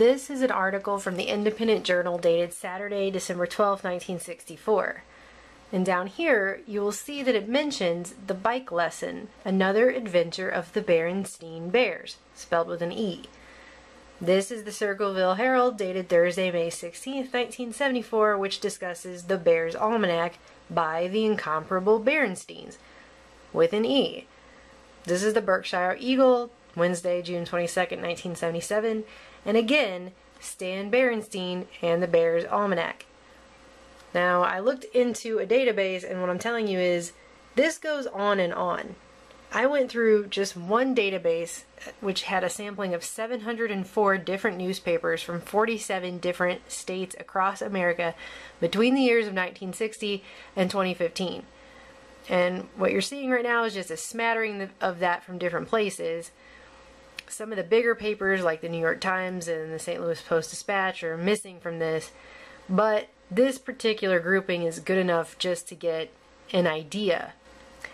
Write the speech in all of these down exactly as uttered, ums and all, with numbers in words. This is an article from the Independent Journal dated Saturday, December twelfth, nineteen sixty-four. And down here, you will see that it mentions The Bike Lesson, Another Adventure of the Berenstein Bears, spelled with an E. This is the Circleville Herald dated Thursday, May sixteenth, nineteen seventy-four, which discusses The Bears Almanac by the incomparable Berensteins, with an E. This is the Berkshire Eagle, Wednesday, June twenty-second, nineteen seventy-seven, and again, Stan Berenstein and the Bears Almanac. Now, I looked into a database, and what I'm telling you is, this goes on and on. I went through just one database, which had a sampling of seven hundred four different newspapers from forty-seven different states across America between the years of nineteen sixty and twenty fifteen. And what you're seeing right now is just a smattering of that from different places. Some of the bigger papers, like the New York Times and the Saint Louis Post-Dispatch, are missing from this, but this particular grouping is good enough just to get an idea.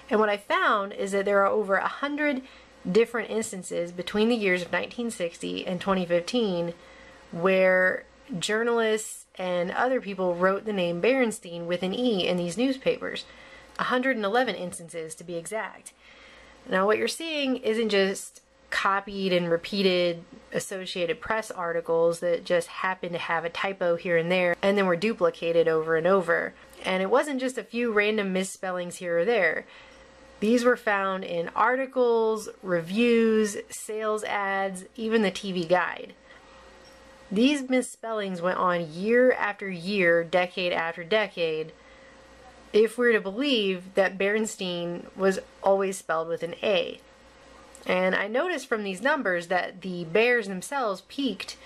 And what I found is that there are over a hundred different instances between the years of nineteen sixty and twenty fifteen where journalists and other people wrote the name Berenstein with an E in these newspapers. one hundred eleven instances to be exact. Now what you're seeing isn't just copied and repeated Associated Press articles that just happen to have a typo here and there and then were duplicated over and over. And it wasn't just a few random misspellings here or there. These were found in articles, reviews, sales ads, even the T V guide. These misspellings went on year after year, decade after decade, if we're to believe that Berenstein was always spelled with an A. And I noticed from these numbers that the bears themselves peaked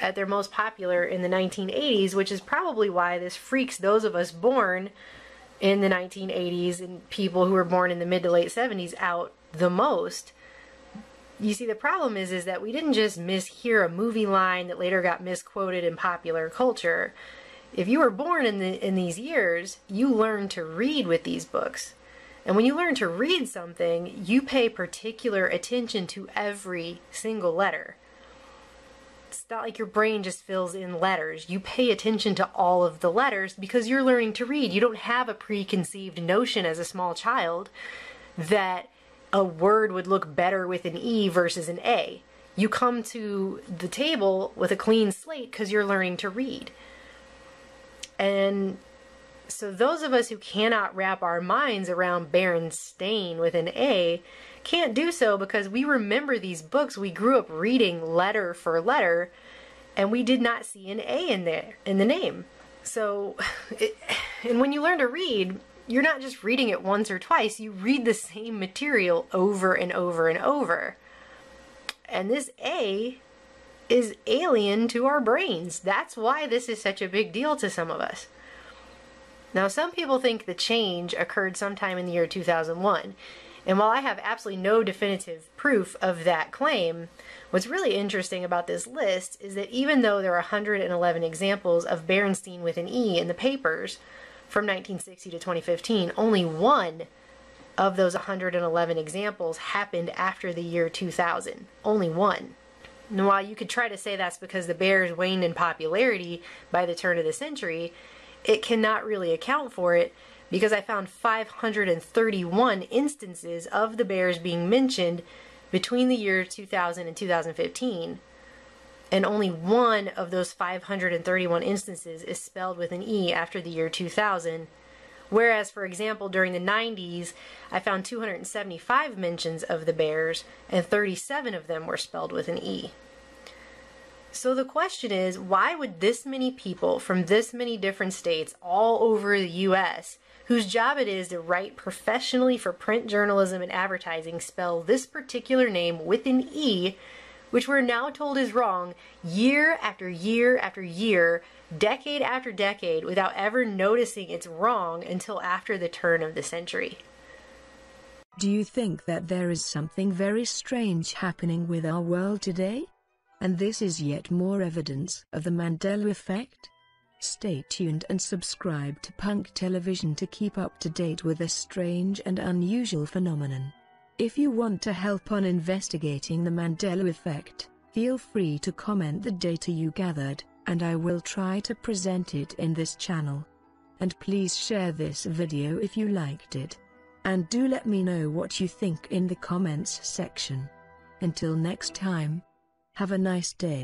at their most popular in the nineteen eighties, which is probably why this freaks those of us born in the nineteen eighties and people who were born in the mid to late seventies out the most. You see, the problem is, is that we didn't just mishear a movie line that later got misquoted in popular culture. If you were born in, the, in these years, you learned to read with these books. And when you learn to read something, you pay particular attention to every single letter. It's not like your brain just fills in letters. You pay attention to all of the letters because you're learning to read. You don't have a preconceived notion as a small child that a word would look better with an E versus an A. You come to the table with a clean slate because you're learning to read. And so those of us who cannot wrap our minds around Berenstain with an A can't do so because we remember these books. We grew up reading letter for letter, and we did not see an A in there in the name. So, it, and when you learn to read, you're not just reading it once or twice. You read the same material over and over and over. And this A is alien to our brains. That's why this is such a big deal to some of us. Now, some people think the change occurred sometime in the year two thousand one, and while I have absolutely no definitive proof of that claim, what's really interesting about this list is that even though there are one hundred eleven examples of Berenstein with an E in the papers from nineteen sixty to twenty fifteen, only one of those one hundred eleven examples happened after the year two thousand. Only one. And while you could try to say that's because the bears waned in popularity by the turn of the century, it cannot really account for it because I found five hundred thirty-one instances of the bears being mentioned between the year two thousand and two thousand fifteen, and only one of those five hundred thirty-one instances is spelled with an E after the year two thousand, whereas, for example, during the nineties, I found two hundred seventy-five mentions of the bears, and thirty-seven of them were spelled with an E. So the question is, why would this many people from this many different states all over the U S, whose job it is to write professionally for print journalism and advertising, spell this particular name with an E, which we're now told is wrong, year after year after year, decade after decade, without ever noticing it's wrong until after the turn of the century? Do you think that there is something very strange happening with our world today? And this is yet more evidence of the Mandela Effect? Stay tuned and subscribe to Punk Television to keep up to date with this strange and unusual phenomenon. If you want to help on investigating the Mandela Effect, Feel free to comment the data you gathered, and I will try to present it in this channel. And please share this video if you liked it. And do let me know what you think in the comments section. Until next time, have a nice day.